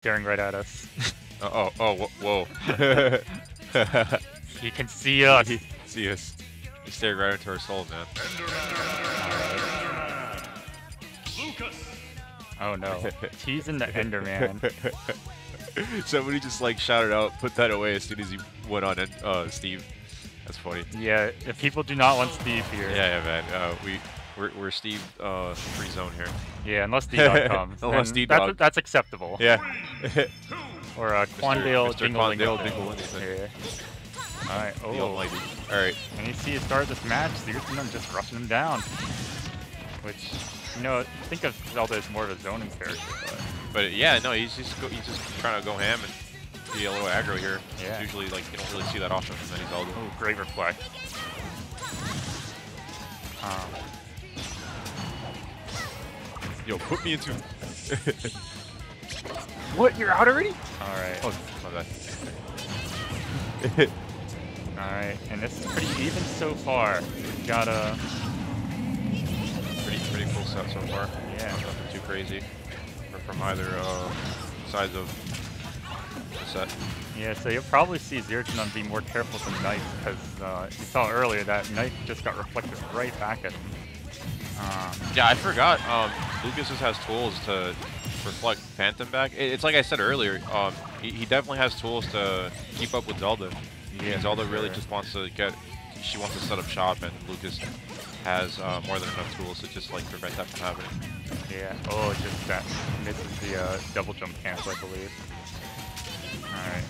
staring right at us. Whoa. He can see us. He can see us. He's staring right into our soul, man. Lucas. Oh no. Teasing the Enderman. Somebody just like shouted out, put that away as soon as he went on Steve. That's funny. Yeah, if people do not want Steve here. Yeah, man. We're Steve free zone here. Yeah, unless D-Dog comes. Unless D-Dog. That's acceptable. Yeah. Or Quandale Dingle here. Alright, Alright. And you see a start of this match, ZeroTwoNone just rushing him down. Which, you know, think of Zelda as more of a zoning character. But yeah, no, he's just trying to go ham and be a little aggro here. Yeah. Usually, like, you don't really see that often from any Zelda. Oh, great reflect. Yo, put me into... What? You're out already? Alright. Oh, my bad. Alright, and this is pretty even so far. We've got a... Pretty cool set so far. Yeah. Nothing too crazy. Or from either sides of the set. Yeah, so you'll probably see ZeroTwoNone be more careful than Knight, because you saw earlier that Knight just got reflected right back at him. Yeah, I forgot. Lucas has tools to reflect Phantom back. It's like I said earlier. He definitely has tools to keep up with Zelda. Yeah, and Zelda really just wants to get. She wants to set up shop, and Lucas has more than enough tools to just like prevent that from happening. Yeah. Oh, just that misses the double jump cancel, I believe. All right.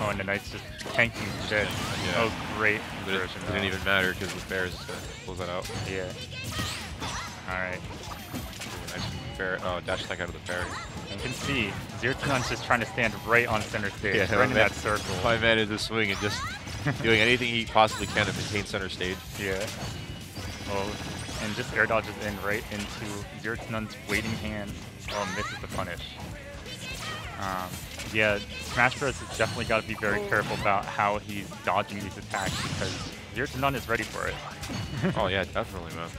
Oh, and the Knight's just tanking shit. Yeah. Oh, great! It didn't even matter because the Bears pulls that out. Yeah. Alright. Dash attack out of the parry. You can see, ZeroTwoNone's just trying to stand right on center stage, yeah, right in that circle. My man is just swinging, just doing anything he possibly can to maintain center stage. Yeah. Oh, and just air dodges in right into ZeroTwoNone's waiting hand. Oh, misses the punish. Yeah, Smash Bros has definitely got to be very careful about how he's dodging these attacks, because ZeroTwoNone is ready for it. Oh yeah, definitely, man.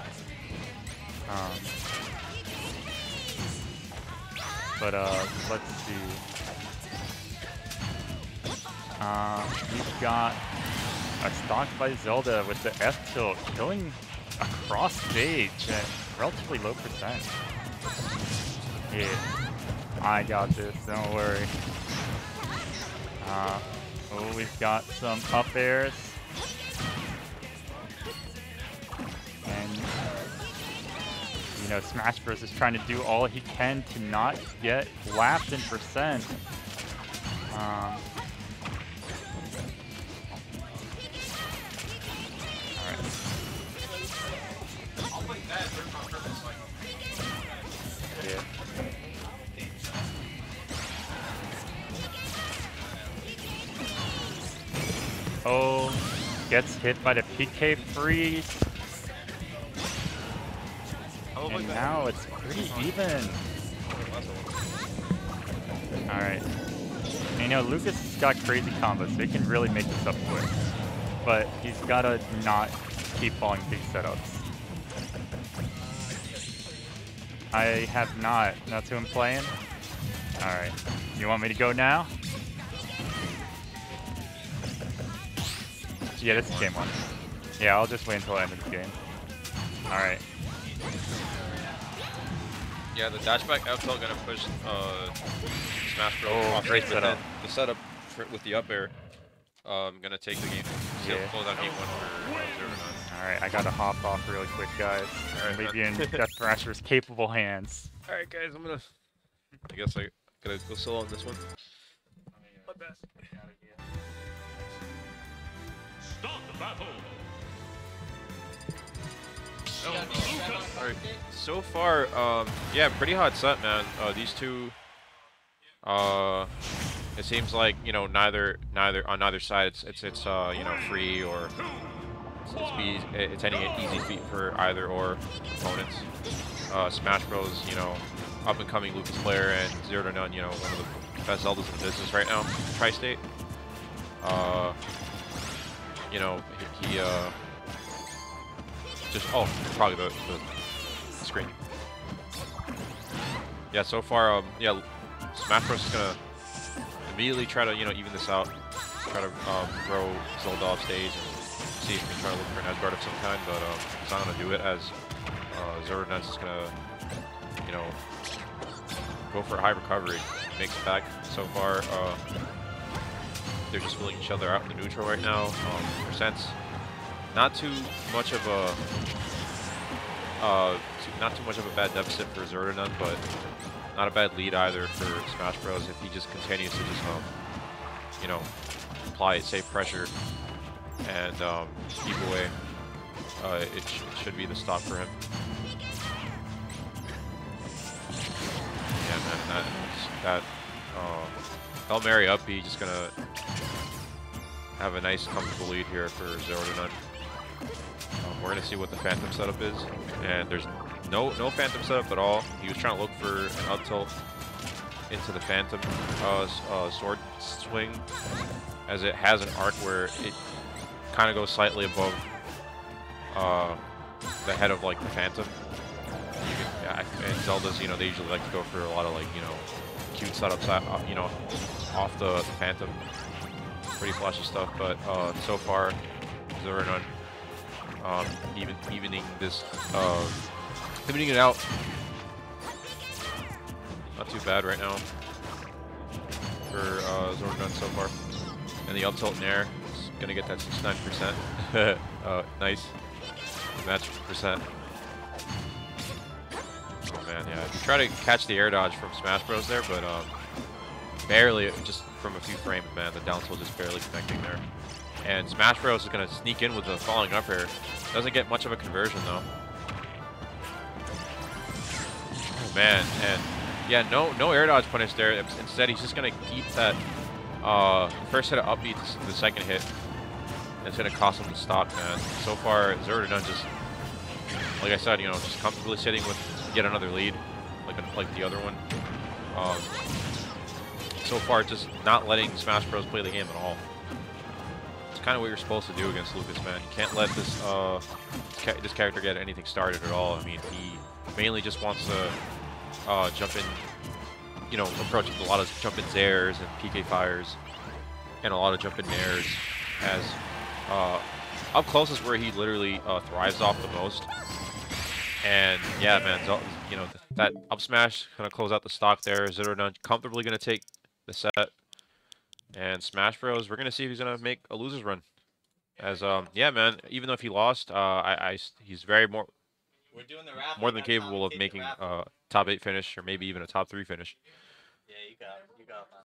But let's see. We've got a stock by Zelda with the F tilt killing across stage at relatively low percent. Yeah, I got this, don't worry. We've got some up airs. And you know, Smash Bros is trying to do all he can to not get lapped in percent. All right. Yeah. Oh, gets hit by the PK Freeze. And now it's pretty even. Alright. You know, Lucas has got crazy combos, so he can really make this up quick. But he's gotta not keep falling big setups. I have not. That's who I'm playing? Alright. You want me to go now? Yeah, this is game one. Yeah, I'll just wait until I end of the game. Alright. Yeah, the dashback F tilt gonna push Smash Bros off. Great setup. The setup with the up air, gonna take the game. So yeah. Close out game one for Alright, I gotta hop off really quick, guys. Alright, leave you in Death Thrasher's capable hands. Alright, guys, I'm gonna. I guess I gotta go solo on this one. My best. Stop the battle. All right. So far, yeah, pretty hot set, man. These two, it seems like, you know, on neither side, it's you know, free or it's any easy feat for either or opponents. Smash Bros, you know, up and coming Lucas player, and ZeroTwoNone, you know, one of the best Zeldas in the business right now, Tri-State. You know, he just, oh, probably the screen. Yeah, so far, yeah, SmashBros is gonna immediately try to, you know, even this out. Try to throw Zelda off stage and see if we can try to look for an edge guard of some kind, but it's not gonna do it as Xuradon is gonna, you know, go for a high recovery. Makes it back so far. They're just filling each other out in the neutral right now. Percent's not too much of a bad deficit for Xuradon, but not a bad lead either for SmashBros if he just continues to just you know, apply safe pressure and keep away. It should be the stop for him. Yeah, man, that Hail Mary up B just gonna have a nice comfortable lead here for ZeroTwoNone. We're gonna see what the Phantom setup is, and there's no Phantom setup at all. He was trying to look for an up tilt into the Phantom sword swing, as it has an arc where it kind of goes slightly above the head of like the Phantom. And Zeldas, you know, they usually like to go for a lot of like, you know, cute setups, you know, off the Phantom, pretty flashy stuff. But so far, ZeroTwoNone evening it out. Not too bad right now for ZeroTwoNone so far. And the up tilt in air is gonna get that 69%. Nice match percent. Oh man, yeah. I try to catch the air dodge from SmashBros there, but barely, just from a few frames, man. The down tilt just barely connecting there. And SmashBros is gonna sneak in with the falling up air. Doesn't get much of a conversion though. Oh man, and yeah, no air dodge punish there. Instead, he's just gonna keep that. First hit of upbeat to the second hit. It's gonna cost him to stop, man. So far, ZeroTwoNone just, like I said, you know, just comfortably sitting with yet another lead, like the other one. So far, just not letting SmashBros play the game at all. It's kind of what you're supposed to do against Lucas, man. You can't let this this character get anything started at all. I mean, he mainly just wants to jump in. You know, approaching a lot of jump-ins airs and PK fires, and a lot of jump-in airs, as up close is where he literally thrives off the most. And yeah, man, you know, that up smash gonna close out the stock there. ZeroTwoNone comfortably gonna take the set, and SmashBros, we're gonna see if he's gonna make a loser's run. As yeah, man, even though if he lost, he's very more than capable of making top 8 finish, or maybe even a top 3 finish. Yeah, you got it, man.